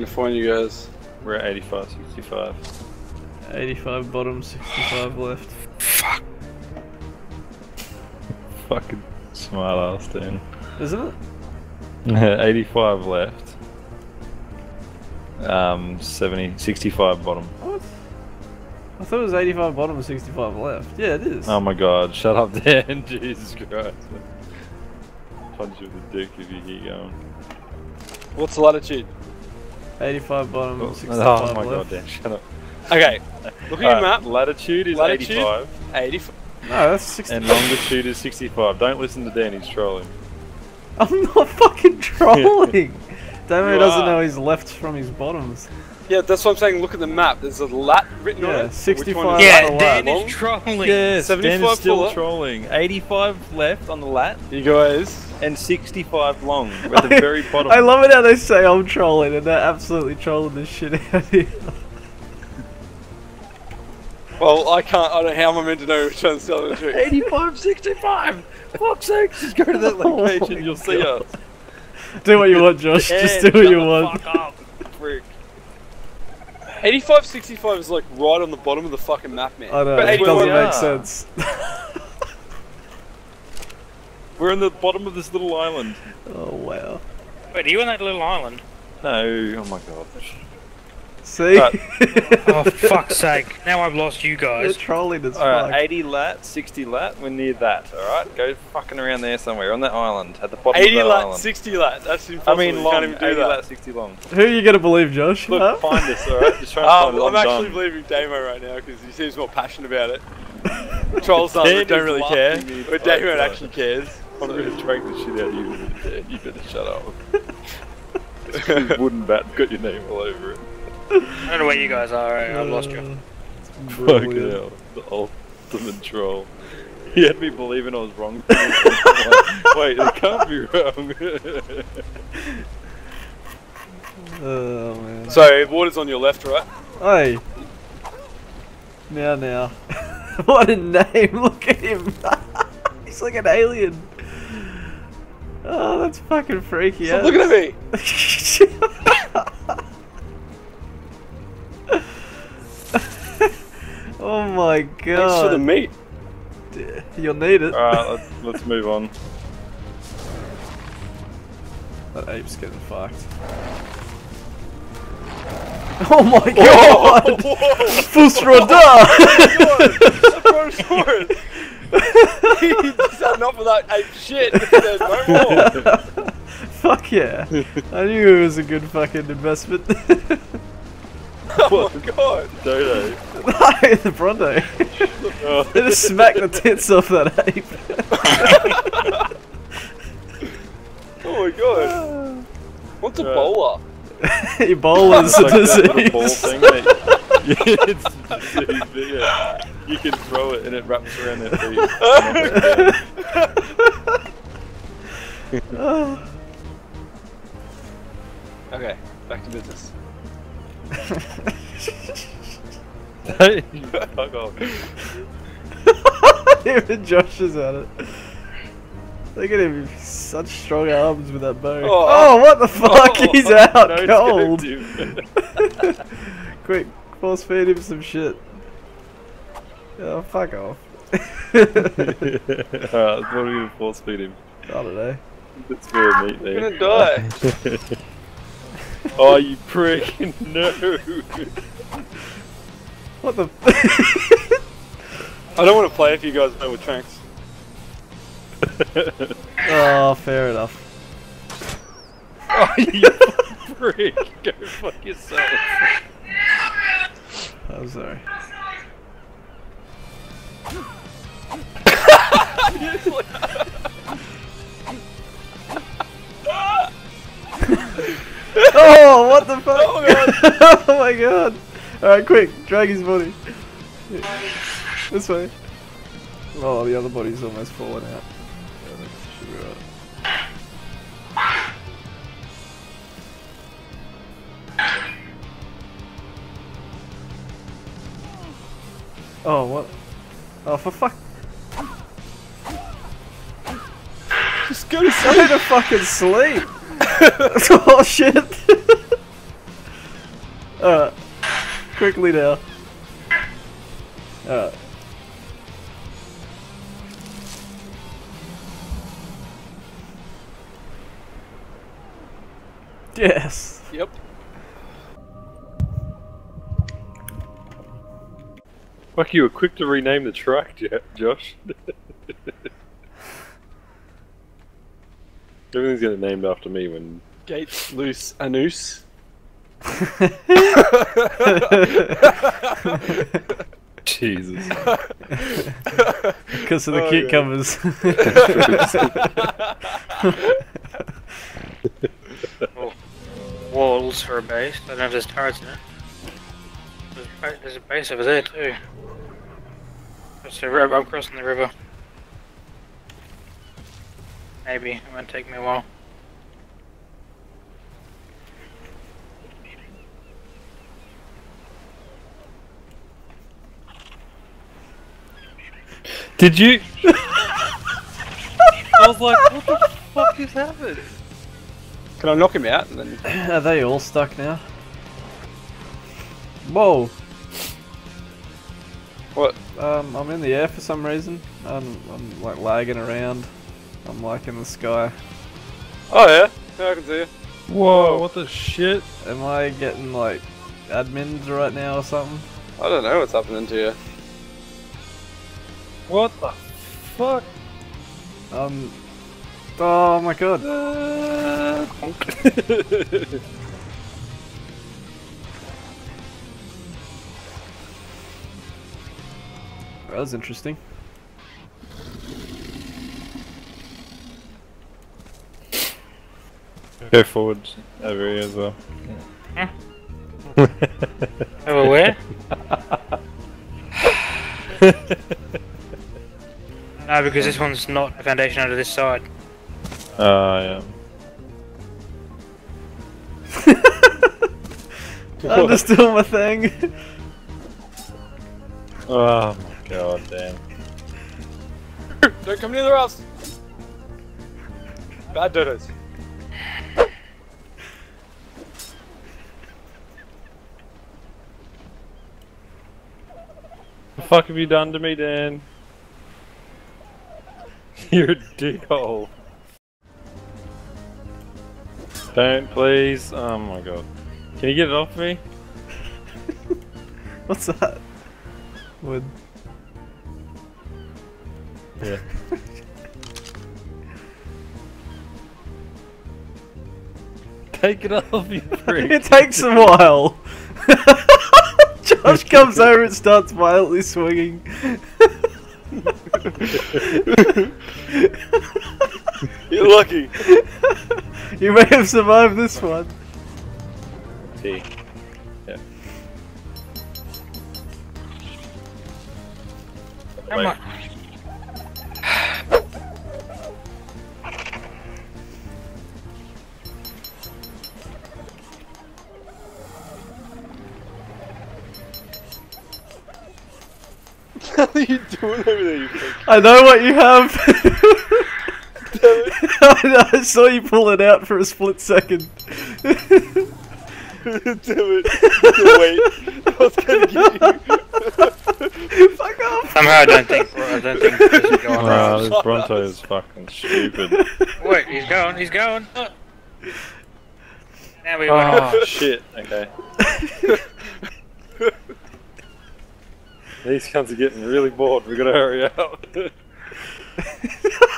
gonna find you guys. We're at 85, 65. 85 bottom, 65 left. Fuck. Fucking smart ass, dude. Isn't it? 85 left. 70, 65 bottom. What? I thought it was 85 bottom and 65 left. Yeah, it is. Oh my god, shut up, Dan. Jesus Christ. Punch you in the dick if you keep going. What's the latitude? 85 bottom, 65 left. Oh my god, Dan, shut up. Okay, look at your map. Latitude is 85. 85. No, that's 65. And longitude is 65. Don't listen to Dan, he's trolling. I'm not fucking trolling! Damo doesn't know his lefts from his bottoms. Yeah, that's what I'm saying. Look at the map. There's a lat written on it. Yeah, 65. Yeah, Dan is trolling. Yeah, 75 Dan is still trolling. 85 left on the lat. You guys. And 65 long. We're at the very bottom. I love it how they say I'm trolling, and they're absolutely trolling this shit out here. Well, I can't. I don't know how I'm meant to know which one's telling the truth. 85, 65. Fuck's sake, just go to that link page and you'll see us. Do what you want, Josh. Just do what you want. Fuck up, freak. 85, 65 is like right on the bottom of the fucking map, man. I know, but it doesn't make sense. We're in the bottom of this little island. Oh, wow. Wait, are you on that little island? No, oh my god. See? Oh, fuck's sake. Now I've lost you guys. You're trolling as fuck. Alright, 80 lat, 60 lat, we're near that, alright? Go fucking around there somewhere, on that island, at the bottom of the island. 80 lat, 60 lat, that's impossible. I mean, long, you can't even do 80 lat, 60 long. Who are you gonna believe, Josh? Look, find us, alright? Just try and find us. I'm actually believing Damo right now, because he seems more passionate about it. Trolls don't really care, but Damo actually cares. I'm gonna drag the shit out of you, Dad. You better shut up. Wooden bat, got your name all over it. I don't know where you guys are, I've lost you. Fucking hell, the ultimate troll. He had me believing I was wrong. Wait, it can't be wrong. Oh man. So, water's on your left, right? Hey. Now. What a name, look at him. He's like an alien. Oh, that's fucking freaky. Stop looking at me! Oh my god. Thanks for the meat. You'll need it. Alright, let's move on. That ape's getting fucked. Oh my god! Fusroda! He's had enough of that ape shit. There's no more. Fuck yeah. I knew it was a good fucking investment. Oh my god! Dodo. No, the Bronto. They just smacked the tits off that ape. Oh my god. What's Ebola? Ebola is a disease. Ball thing, it's a disease, but yeah. You can throw it and it wraps around their feet. Okay, back to business. Fuck off. Even Josh is at it. Look at him, such strong arms with that bow. Oh what the fuck, he's out cold. Quick, force feed him some shit. Oh, fuck off. Alright, what are we gonna force feed him? I don't know. That's very neat there. He's gonna die. Oh, you prick! No! What the f- I don't want to play if you guys know with Tranks. Oh, fair enough. Oh, you prick! Go fuck yourself. I'm sorry. Oh, what the fuck! Oh my god! Oh my god! Alright, quick, drag his body. Yeah. This way. Oh, the other body's almost fallen out. Oh, what? Oh, for fuck! Just go to fucking sleep! Oh shit! Quickly now. Yes. Yep. Fuck, you were quick to rename the track, Josh. Everything's gonna be named after me when Gates Loose Anus. Jesus. Because of the cucumbers. Oh, walls for a base. I don't know if there's turrets in it. There's a base over there too. I'm crossing the river. Maybe. It might take me a while. Did you? I was like, what the fuck is happening? Can I knock him out? And then... Are they all stuck now? Whoa! What? I'm in the air for some reason. I'm like lagging around. I'm like in the sky. Oh yeah? Yeah, I can see you. Whoa, what the shit? Am I getting like admins right now or something? I don't know what's happening to you. What the fuck? Oh my god. That was interesting. Go forward over here as well. Huh? Over where? No, because this one's not a foundation under this side. Oh, yeah. I'm just doing my thing. Oh my god, damn. Don't come near the house! Bad dodos. The fuck have you done to me, Dan? You're a dickhole. Don't, please. Oh my god. Can you get it off me? What's that? Wood. Yeah. Take it off, you prick. It takes a while. Josh comes over and starts violently swinging. You're lucky. You may have survived this one. See. Yeah. Come on. What are you doing over there, you pig? I know what you have! I saw you pull it out for a split second. Damn it. Wait. I was gonna get you. Fuck off! Somehow I don't think this is going on. This Bronto is fucking stupid. Wait, he's going. Now we went off. Oh shit, okay. These cunts are getting really bored, we gotta hurry up.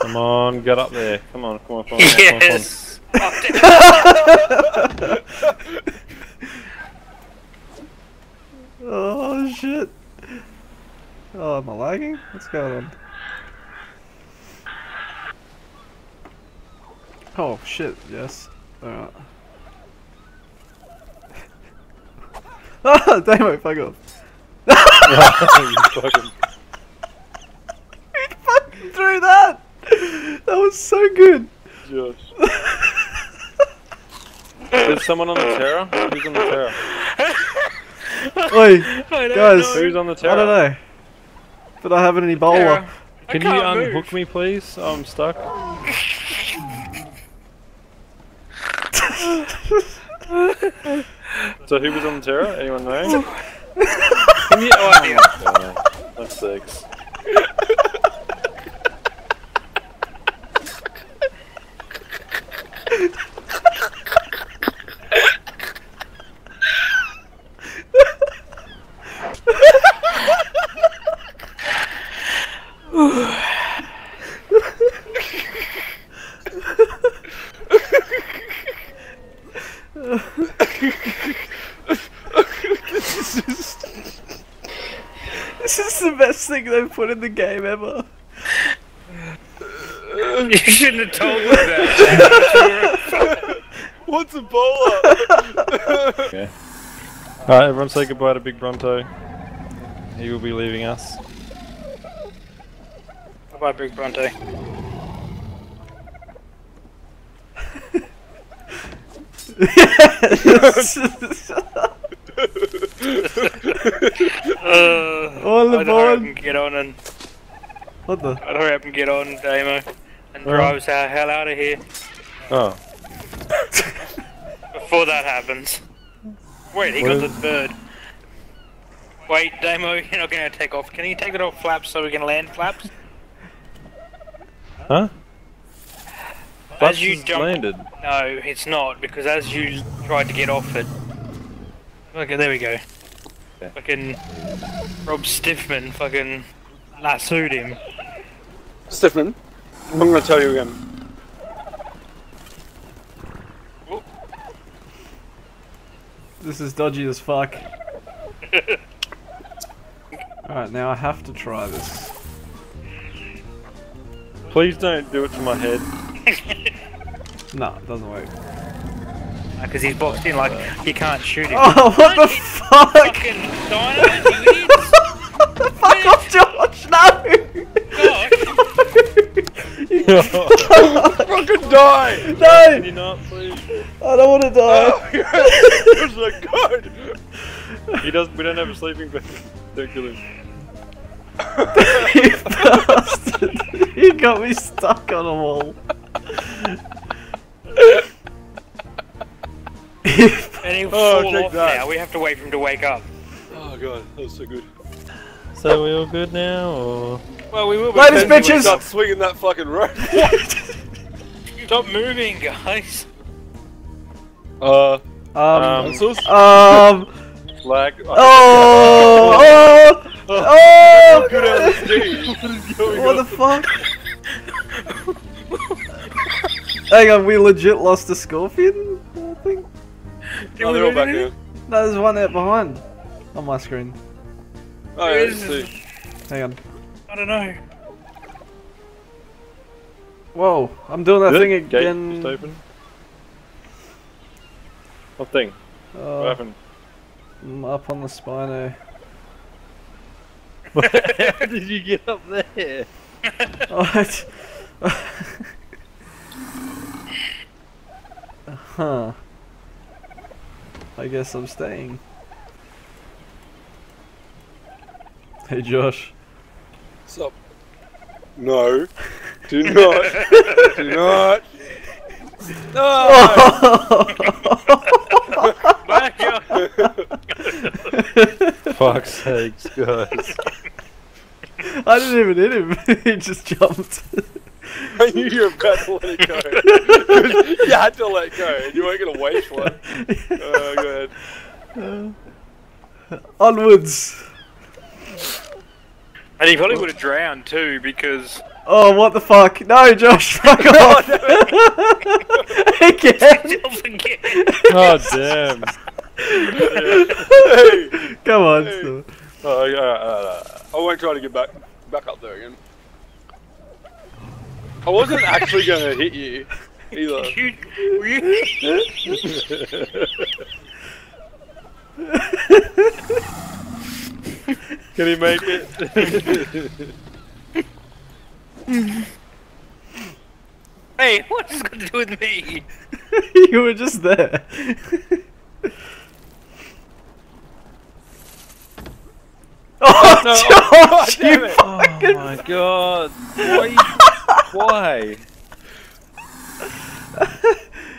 Come on, get up there. Come on. Yes! Come on. Oh shit. Oh, am I lagging? What's going on? Oh shit, yes. Alright. Ah, damn it, fuck off. He fucking threw that! That was so good! Josh. There's someone on the Terra? Who's on the Terra? Oi, guys, who's on the Terra? I don't know. But I haven't any bowler. Can you unhook me, please? Oh, I'm stuck. So who was on the Terra? Anyone know? Oh, that's six. This is the best thing they've put in the game ever. You shouldn't have told me that. What's a bowler? Okay. Alright, everyone say goodbye to Big Bronto. He will be leaving us. Bye-bye, Big Bronto. All aboard! I'd hurry up and get on, Damo, and drive us the hell out of here. Oh. Before that happens. Wait, he got the bird. Wait, Damo, you're not going to take off. Can you take it off flaps so we can land flaps? Huh? As you jump, landed. No, it's not, because as you tried to get off it. Okay, there we go. Yeah. Fucking Rob Stiffman fucking lassoed him. Stiffman, I'm gonna tell you again. Whoop. This is dodgy as fuck. Alright, now I have to try this. Please don't do it to my head. No, it doesn't work. Because he's boxed in, like, you can't shoot him. Oh, what the fuck? Fucking dynamite, you idiot! Fuck off, Josh! No! Josh! Fucking die! No! Can you not, please? I don't want to die! It's like, God! He doesn't, we don't have a sleeping bag. Don't kill him. You bastard! You got me stuck on a wall. And he'll fall off now, we have to wait for him to wake up. Oh god, that was so good. So we all good now, or...? Well, we will be ladies, bitches! Stop swinging that fucking rope! Stop moving, guys! Flag... Oh! Oh! Oh! Good LSD! What is going on? What the fuck? Hang on, we legit lost a scorpion? I think. Oh, they're all back here. No, there's one out behind. On my screen. Oh, yeah, let's see. Hang on. I don't know. Whoa, I'm doing that thing again. Gate just open. What thing? What happened? I'm up on the Spino. How did you get up there? Huh. I guess I'm staying. Hey Josh. What's up? No. Do not. Do not. No! Oh. Back up! Fuck's sakes, guys. I didn't even hit him. He just jumped. I knew you were about to let it go. You had to let go, and you weren't going to waste one. Oh, go ahead. Onwards. And he probably would have drowned too, because... Oh, what the fuck? No, Josh, fuck off! Again! Oh, damn. Hey. Come on, hey. Still. Oh, yeah, I won't try to get back up there again. I wasn't actually gonna hit you either. Can he make it? Hey, what's this gonna do with me? You were just there. Oh, no, Josh, oh, you fucking... Oh my god. Why?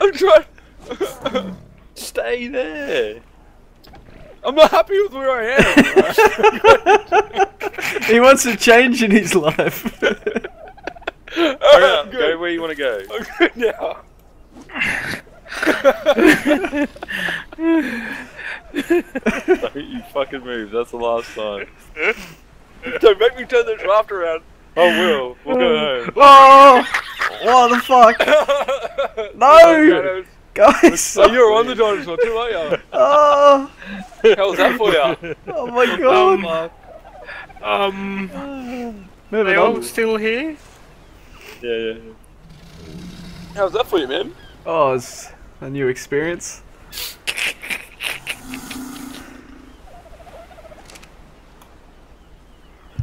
I'm trying. stay there. I'm not happy with where I am. He wants a change in his life. Alright, go where you want to go. I'm good now. Don't you fucking move, that's the last time. Don't make me turn this raft around. I will. We'll go home. Oh! What the fuck? No! Guys! So you're on the dinosaur too, are you? Oh! How was that for you? Oh my god! Moving they on. All still here? Yeah. How was that for you, man? Oh, it's a new experience.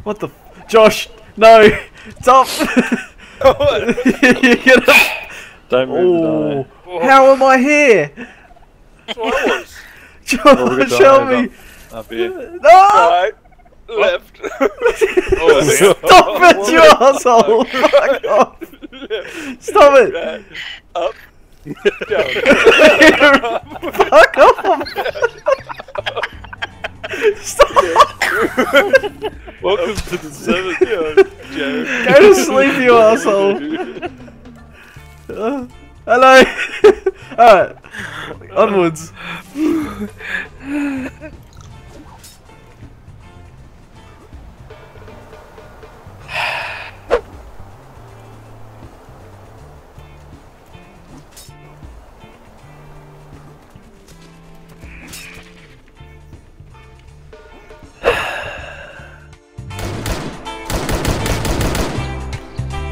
What the f- Josh! No! Stop! You're gonna... Don't move. Oh. How am I here? That's what I was. Josh, oh, help me! Up here. No! Right. Left. Oh, stop it, you asshole! Fuck off! Stop it! Right. Up. Down. Fuck off! Stop! Welcome to the seventh yard, Joe. Go to sleep, you asshole! Hello! Alright, onwards.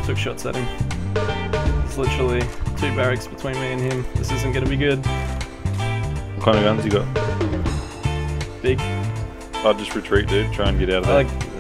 Took shots at him. It's literally two barracks between me and him. This isn't gonna be good. What kind of guns you got? Big. I'll just retreat, dude. Try and get out of there.